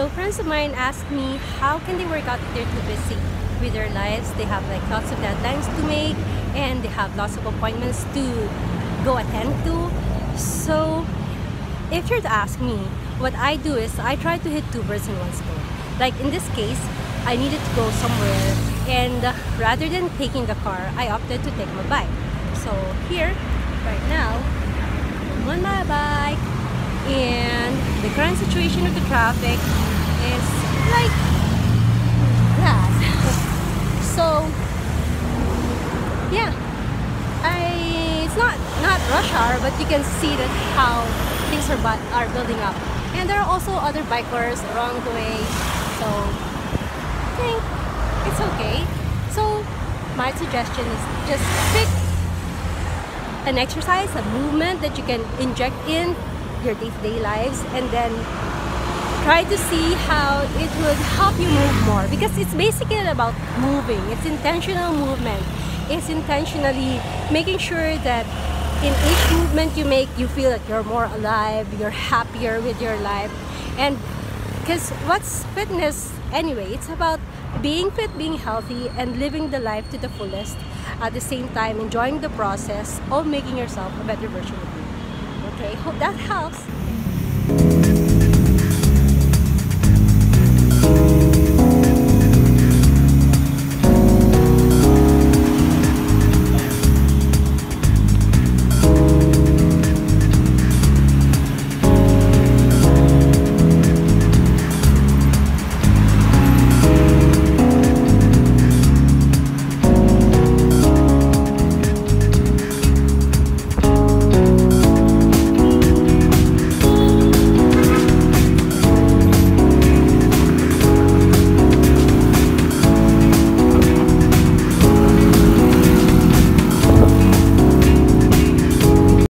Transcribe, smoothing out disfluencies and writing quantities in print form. So friends of mine asked me how can they work out if they're too busy with their lives. They have like lots of deadlines to make and they have lots of appointments to go attend to. So if you're to ask me, what I do is I try to hit two birds in one stone. Like in this case, I needed to go somewhere, and rather than taking the car, I opted to take my bike. So here, right now, I'm on my bike, and the current situation of the traffic is like that. So yeah, it's not rush hour, but you can see that how things are building up. And there are also other bikers along the way, so I think it's okay. So my suggestion is just pick an exercise, a movement that you can inject in your day-to-day lives, and then try to see how it would help you move more, because it's basically about moving. It's intentional movement. It's intentionally making sure that in each movement you make, you feel like you're more alive, you're happier with your life. And because what's fitness anyway? It's about being fit, being healthy, and living the life to the fullest, at the same time enjoying the process of making yourself a better version of you. Okay, hope that helps.